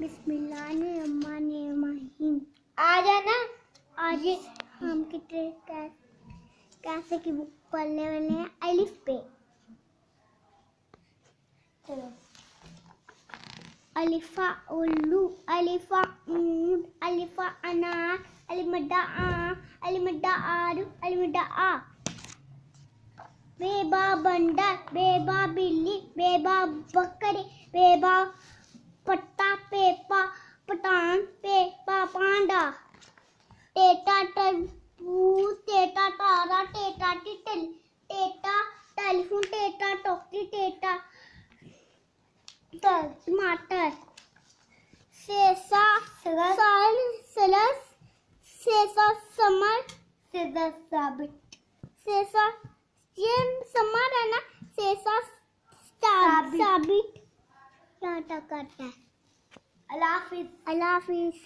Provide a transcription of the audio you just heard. बिस्मिल्लाहिर्रहमानिर्रहीम। आज है ना, आज हम कैसे की बुक पढ़ने वाले हैं अलिफ पे। चलो, अलिफा उल्लू, अलिफा ऊंट, अलिफा अनार, अलिमड्डा आरू, अलिमड्डा आ। बेबा बंदर, बेबा बिल्ली, बेबा बकरी, बेबा पट्टा, पेपा पटान, पेपा पांडा। टेटा तरबूज, टेटा तारा, टेटा टिटल, टेटा टेलीफोन, टेटा टोकरी, टेटा टमाटर। सेसा सलस, सेसा समर, सेसा साबित, सेसा ये समर है ना, सेसा साबित। क्या करता है? अल्लाह हाफिज।